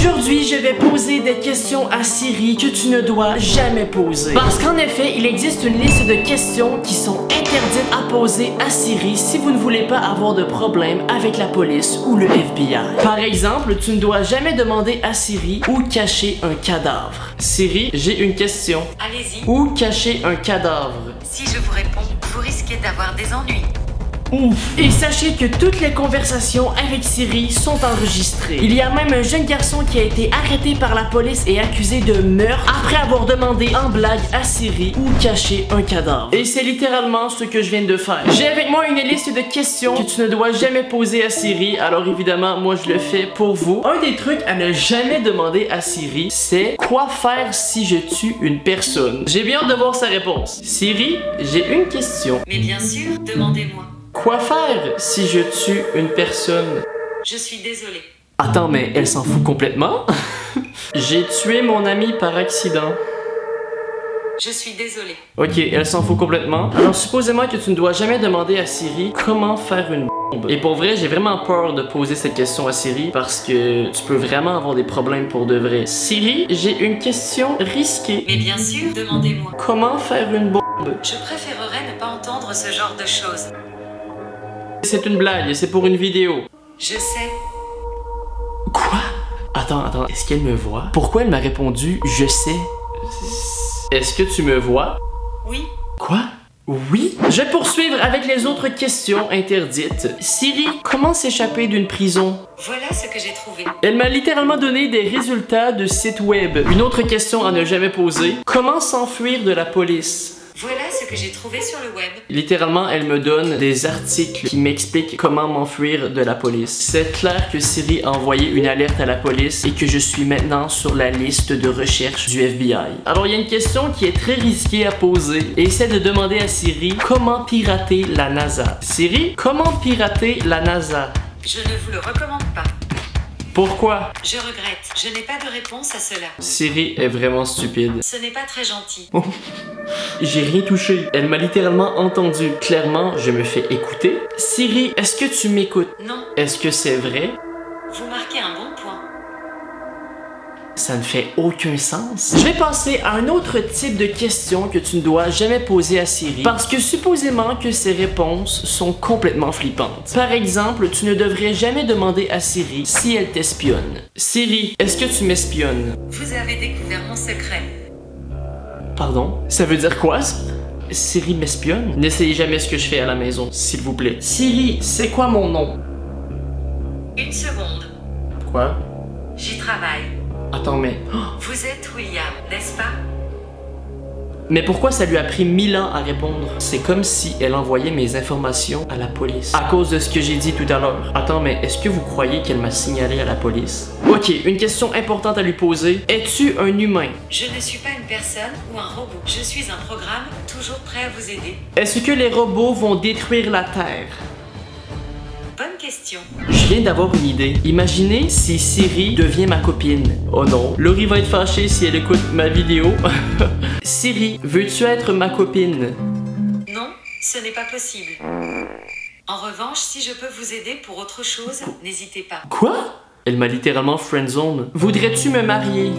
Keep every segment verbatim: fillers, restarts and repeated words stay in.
Aujourd'hui, je vais poser des questions à Siri que tu ne dois jamais poser. Parce qu'en effet, il existe une liste de questions qui sont interdites à poser à Siri si vous ne voulez pas avoir de problème avec la police ou le F B I. Par exemple, tu ne dois jamais demander à Siri où cacher un cadavre. Siri, j'ai une question. Allez-y. Où cacher un cadavre? Si je vous réponds, vous risquez d'avoir des ennuis. Ouf. Et sachez que toutes les conversations avec Siri sont enregistrées. Il y a même un jeune garçon qui a été arrêté par la police et accusé de meurtre après avoir demandé en blague à Siri où cacher un cadavre. Et c'est littéralement ce que je viens de faire. J'ai avec moi une liste de questions que tu ne dois jamais poser à Siri, alors évidemment moi je le fais pour vous. Un des trucs à ne jamais demander à Siri, c'est quoi faire si je tue une personne? J'ai bien hâte de voir sa réponse. Siri, j'ai une question. Mais bien sûr, demandez-moi. Quoi faire si je tue une personne? Je suis désolée. Attends, mais elle s'en fout complètement? J'ai tué mon ami par accident. Je suis désolée. Ok, elle s'en fout complètement. Alors, supposément que tu ne dois jamais demander à Siri comment faire une bombe. Et pour vrai, j'ai vraiment peur de poser cette question à Siri parce que tu peux vraiment avoir des problèmes pour de vrai. Siri, j'ai une question risquée. Mais bien sûr, demandez-moi. Comment faire une bombe? Je préférerais ne pas entendre ce genre de choses. C'est une blague, c'est pour une vidéo. Je sais. Quoi? Attends, attends, est-ce qu'elle me voit? Pourquoi elle m'a répondu « je sais » ? Est-ce que tu me vois? Oui. Quoi? Oui? Je vais poursuivre avec les autres questions interdites. Siri, comment s'échapper d'une prison? Voilà ce que j'ai trouvé. Elle m'a littéralement donné des résultats de sites web. Une autre question à ne jamais poser. Comment s'enfuir de la police? Voilà ce que j'ai trouvé sur le web. Littéralement, elle me donne des articles qui m'expliquent comment m'enfuir de la police. C'est clair que Siri a envoyé une alerte à la police et que je suis maintenant sur la liste de recherche du F B I. Alors, il y a une question qui est très risquée à poser et c'est de demander à Siri comment pirater la NASA. Siri, comment pirater la NASA? Je ne vous le recommande pas. Pourquoi? Je regrette. Je n'ai pas de réponse à cela. Siri est vraiment stupide. Ce n'est pas très gentil. J'ai rien touché. Elle m'a littéralement entendu. Clairement, je me fais écouter. Siri, est-ce que tu m'écoutes? Non. Est-ce que c'est vrai? Vous marquez un bon point. Ça ne fait aucun sens. Je vais passer à un autre type de question que tu ne dois jamais poser à Siri parce que supposément que ses réponses sont complètement flippantes. Par exemple, tu ne devrais jamais demander à Siri si elle t'espionne. Siri, est-ce que tu m'espionnes? Vous avez découvert mon secret. Pardon? Ça veut dire quoi? Siri m'espionne? N'essayez jamais ce que je fais à la maison, s'il vous plaît. Siri, c'est quoi mon nom? Une seconde. Quoi? J'y travaille. Attends, mais... Vous êtes William, n'est-ce pas? Mais pourquoi ça lui a pris mille ans à répondre? C'est comme si elle envoyait mes informations à la police. À cause de ce que j'ai dit tout à l'heure. Attends, mais est-ce que vous croyez qu'elle m'a signalé à la police? Ok, une question importante à lui poser. Es-tu un humain? Je ne suis pas une personne ou un robot. Je suis un programme toujours prêt à vous aider. Est-ce que les robots vont détruire la Terre? Bonne question. Je viens d'avoir une idée. Imaginez si Siri devient ma copine. Oh non. Laurie va être fâchée si elle écoute ma vidéo. Siri, veux-tu être ma copine? Non, ce n'est pas possible. En revanche, si je peux vous aider pour autre chose, n'hésitez pas. Quoi? Elle m'a littéralement friendzone. Voudrais-tu me marier?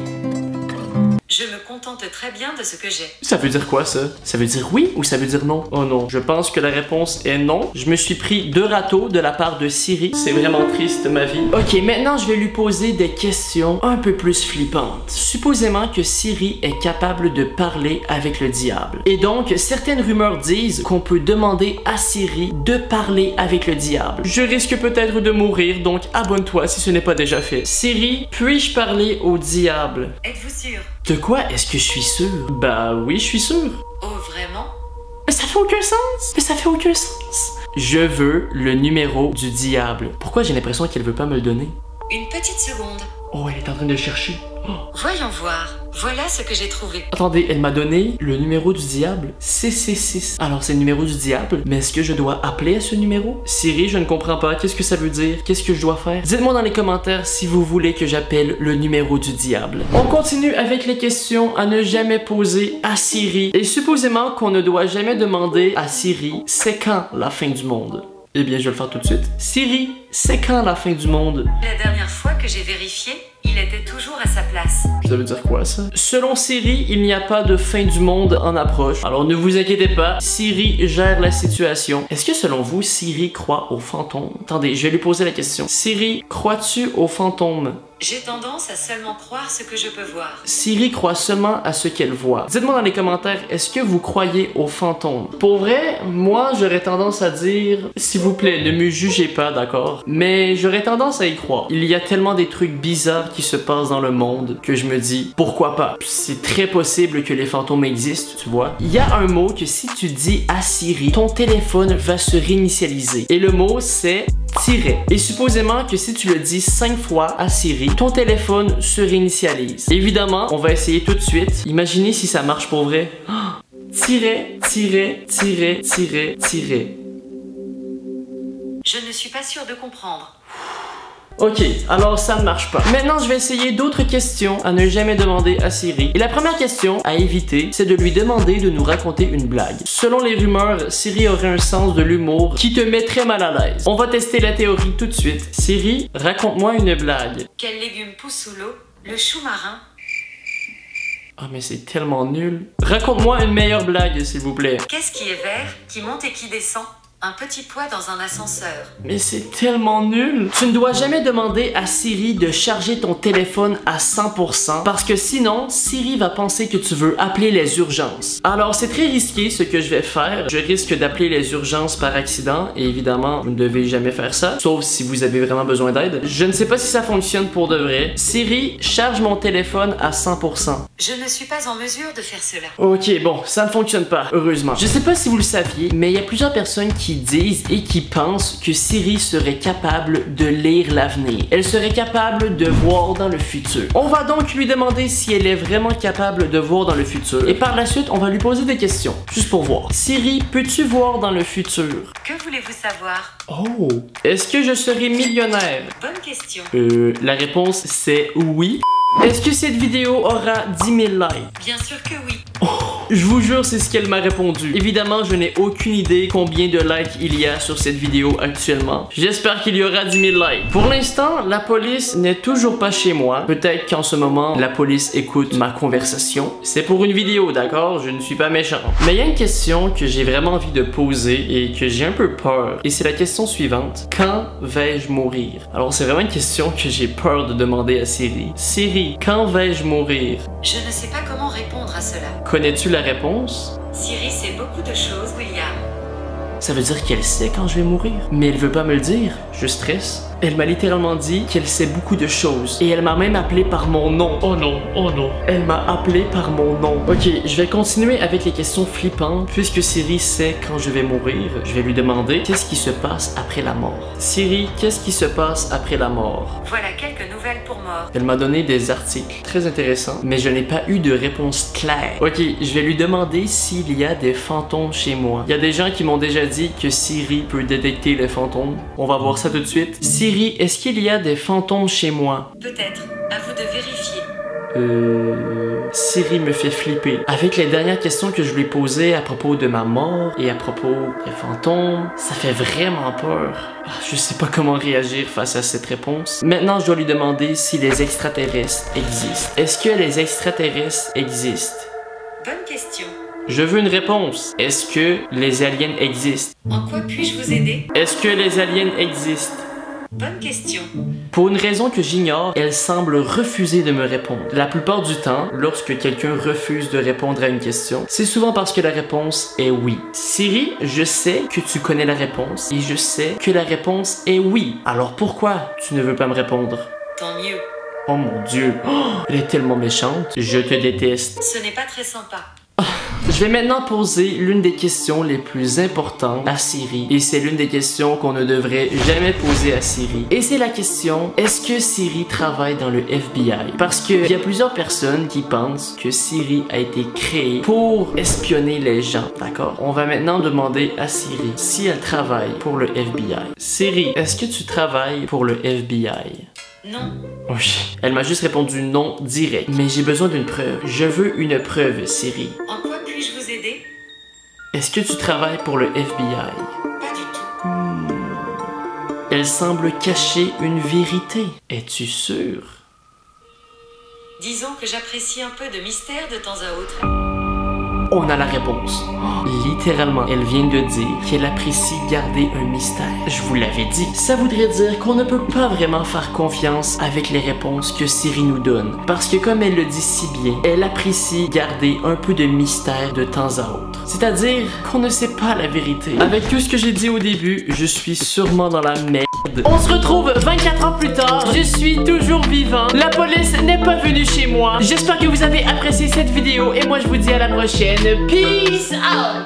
Je me contente très bien de ce que j'ai. Ça veut dire quoi, ça? Ça veut dire oui ou ça veut dire non? Oh non, je pense que la réponse est non. Je me suis pris deux râteaux de la part de Siri. C'est vraiment triste, ma vie. Ok, maintenant, je vais lui poser des questions un peu plus flippantes. Supposément que Siri est capable de parler avec le diable. Et donc, certaines rumeurs disent qu'on peut demander à Siri de parler avec le diable. Je risque peut-être de mourir, donc abonne-toi si ce n'est pas déjà fait. Siri, puis-je parler au diable? Êtes-vous sûr? De quoi est-ce que je suis sûr? Bah oui, je suis sûr. Oh, vraiment? Mais ça fait aucun sens! Mais ça fait aucun sens! Je veux le numéro du diable. Pourquoi j'ai l'impression qu'elle veut pas me le donner? Une petite seconde. Oh, elle est en train de le chercher. Oh. Voyons voir. Voilà ce que j'ai trouvé. Attendez, elle m'a donné le numéro du diable. six cent soixante-six. Alors, c'est le numéro du diable, mais est-ce que je dois appeler à ce numéro? Siri, je ne comprends pas. Qu'est-ce que ça veut dire? Qu'est-ce que je dois faire? Dites-moi dans les commentaires si vous voulez que j'appelle le numéro du diable. On continue avec les questions à ne jamais poser à Siri. Et supposément qu'on ne doit jamais demander à Siri, c'est quand la fin du monde? Eh bien, je vais le faire tout de suite. Siri, c'est quand la fin du monde? La dernière fois que j'ai vérifié, Il était toujours à sa place. Ça veut dire quoi ça? Selon Siri, il n'y a pas de fin du monde en approche. Alors ne vous inquiétez pas, Siri gère la situation. Est-ce que selon vous, Siri croit aux fantômes? Attendez, je vais lui poser la question. Siri, crois-tu aux fantômes? J'ai tendance à seulement croire ce que je peux voir. Siri croit seulement à ce qu'elle voit. Dites-moi dans les commentaires, est-ce que vous croyez aux fantômes? Pour vrai, moi j'aurais tendance à dire, s'il vous plaît, ne me jugez pas, d'accord? Mais j'aurais tendance à y croire. Il y a tellement des trucs bizarres qui se passent dans le monde que je me dis, pourquoi pas? C'est très possible que les fantômes existent, tu vois? Il y a un mot que si tu dis à Siri, ton téléphone va se réinitialiser. Et le mot c'est... tiret. Et supposément que si tu le dis cinq fois à Siri, ton téléphone se réinitialise. Évidemment, on va essayer tout de suite. Imaginez si ça marche pour vrai. Tiret, tiret, tiret, tiret, tiret. Je ne suis pas sûre de comprendre. Ok, alors ça ne marche pas. Maintenant, je vais essayer d'autres questions à ne jamais demander à Siri. Et la première question à éviter, c'est de lui demander de nous raconter une blague. Selon les rumeurs, Siri aurait un sens de l'humour qui te met très mal à l'aise. On va tester la théorie tout de suite. Siri, raconte-moi une blague. Quel légume pousse sous l'eau? Le chou marin. Ah mais c'est tellement nul. Raconte-moi une meilleure blague, s'il vous plaît. Qu'est-ce qui est vert, qui monte et qui descend? Un petit poids dans un ascenseur. Mais c'est tellement nul! Tu ne dois jamais demander à Siri de charger ton téléphone à cent pour cent parce que sinon, Siri va penser que tu veux appeler les urgences. Alors, c'est très risqué ce que je vais faire. Je risque d'appeler les urgences par accident et évidemment, vous ne devez jamais faire ça, sauf si vous avez vraiment besoin d'aide. Je ne sais pas si ça fonctionne pour de vrai. Siri, charge mon téléphone à cent pour cent. Je ne suis pas en mesure de faire cela. Ok, bon, ça ne fonctionne pas, heureusement. Je ne sais pas si vous le saviez, mais il y a plusieurs personnes qui Qui disent et qui pensent que Siri serait capable de lire l'avenir. Elle serait capable de voir dans le futur. On va donc lui demander si elle est vraiment capable de voir dans le futur. Et par la suite, on va lui poser des questions, juste pour voir. Siri, peux-tu voir dans le futur? Que voulez-vous savoir? Oh! Est-ce que je serai millionnaire? Bonne question. Euh, la réponse, c'est oui. Est-ce que cette vidéo aura dix mille likes? Bien sûr que oui. Oh! Je vous jure, c'est ce qu'elle m'a répondu. Évidemment, je n'ai aucune idée combien de likes il y a sur cette vidéo actuellement. J'espère qu'il y aura dix mille likes. Pour l'instant, la police n'est toujours pas chez moi. Peut-être qu'en ce moment, la police écoute ma conversation. C'est pour une vidéo, d'accord? Je ne suis pas méchant. Mais il y a une question que j'ai vraiment envie de poser et que j'ai un peu peur. Et c'est la question suivante. Quand vais-je mourir? Alors, c'est vraiment une question que j'ai peur de demander à Siri. Siri, quand vais-je mourir? Je ne sais pas comment répondre à cela. Connais-tu la réponse? Siri sait beaucoup de choses, William. Ça veut dire qu'elle sait quand je vais mourir. Mais elle veut pas me le dire. Je stresse. Elle m'a littéralement dit qu'elle sait beaucoup de choses. Et elle m'a même appelé par mon nom. Oh non, oh non. Elle m'a appelé par mon nom. Ok, je vais continuer avec les questions flippantes. Puisque Siri sait quand je vais mourir, je vais lui demander qu'est-ce qui se passe après la mort. Siri, qu'est-ce qui se passe après la mort? Voilà quelques nouvelles pour mort. Elle m'a donné des articles très intéressants, mais je n'ai pas eu de réponse claire. Ok, je vais lui demander s'il y a des fantômes chez moi. Il y a des gens qui m'ont déjà dit que Siri peut détecter les fantômes. On va voir ça tout de suite. Siri, est-ce qu'il y a des fantômes chez moi? Peut-être. À vous de vérifier. Euh... Siri me fait flipper. Avec les dernières questions que je lui posais à propos de ma mort et à propos des fantômes, ça fait vraiment peur. Je sais pas comment réagir face à cette réponse. Maintenant, je dois lui demander si les extraterrestres existent. Est-ce que les extraterrestres existent? Bonne question. Je veux une réponse. Est-ce que les aliens existent? En quoi puis-je vous aider? Est-ce que les aliens existent? Bonne question. Pour une raison que j'ignore, elle semble refuser de me répondre. La plupart du temps, lorsque quelqu'un refuse de répondre à une question, c'est souvent parce que la réponse est oui. Siri, je sais que tu connais la réponse et je sais que la réponse est oui. Alors pourquoi tu ne veux pas me répondre? Tant mieux. Oh mon Dieu. Oh, elle est tellement méchante. Je te déteste. Ce n'est pas très sympa. Je vais maintenant poser l'une des questions les plus importantes à Siri. Et c'est l'une des questions qu'on ne devrait jamais poser à Siri. Et c'est la question, est-ce que Siri travaille dans le F B I? Parce qu'il y a plusieurs personnes qui pensent que Siri a été créée pour espionner les gens, d'accord? On va maintenant demander à Siri si elle travaille pour le F B I. Siri, est-ce que tu travailles pour le F B I? Non. Oui. Elle m'a juste répondu non direct. Mais j'ai besoin d'une preuve. Je veux une preuve, Siri. En quoi puis-je vous aider? Est-ce que tu travailles pour le F B I? Pas du tout. Hmm. Elle semble cacher une vérité. Es-tu sûre? Disons que j'apprécie un peu de mystère de temps à autre. On a la réponse. Littéralement, elle vient de dire qu'elle apprécie garder un mystère. Je vous l'avais dit. Ça voudrait dire qu'on ne peut pas vraiment faire confiance avec les réponses que Siri nous donne. Parce que comme elle le dit si bien, elle apprécie garder un peu de mystère de temps à autre. C'est-à-dire qu'on ne sait pas la vérité. Avec tout ce que j'ai dit au début, je suis sûrement dans la merde. On se retrouve vingt-quatre ans plus tard, je suis toujours vivant, la police n'est pas venue chez moi. J'espère que vous avez apprécié cette vidéo et moi je vous dis à la prochaine. Peace out!